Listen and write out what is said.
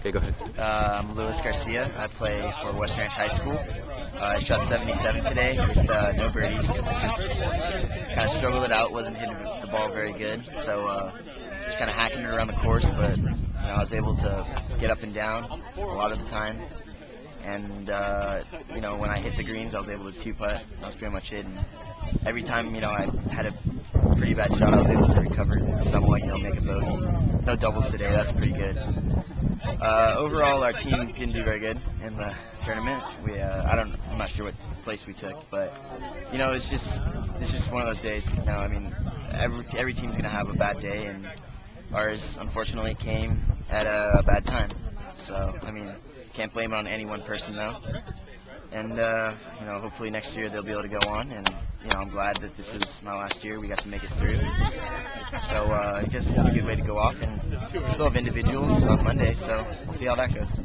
Okay, go ahead. I'm Luis Garcia. I play for West Ranch High School. I shot 77 today with no birdies. Just kind of struggled it out. Wasn't hitting the ball very good. So just kind of hacking it around the course. But I was able to get up and down a lot of the time. And when I hit the greens, I was able to two putt. That was pretty much it. And every time I had a pretty bad shot, I was able to recover and somewhat make a bogey. No doubles today. That's pretty good. Overall, our team didn't do very good in the tournament. I'm not sure what place we took, but it's just one of those days. Every team's gonna have a bad day, and ours unfortunately came at a bad time. So can't blame it on any one person though. And hopefully next year they'll be able to go on. And I'm glad that this is my last year. We got to make it through. So I guess it's a good way to go off. And we still have individuals on Monday, so we'll see how that goes.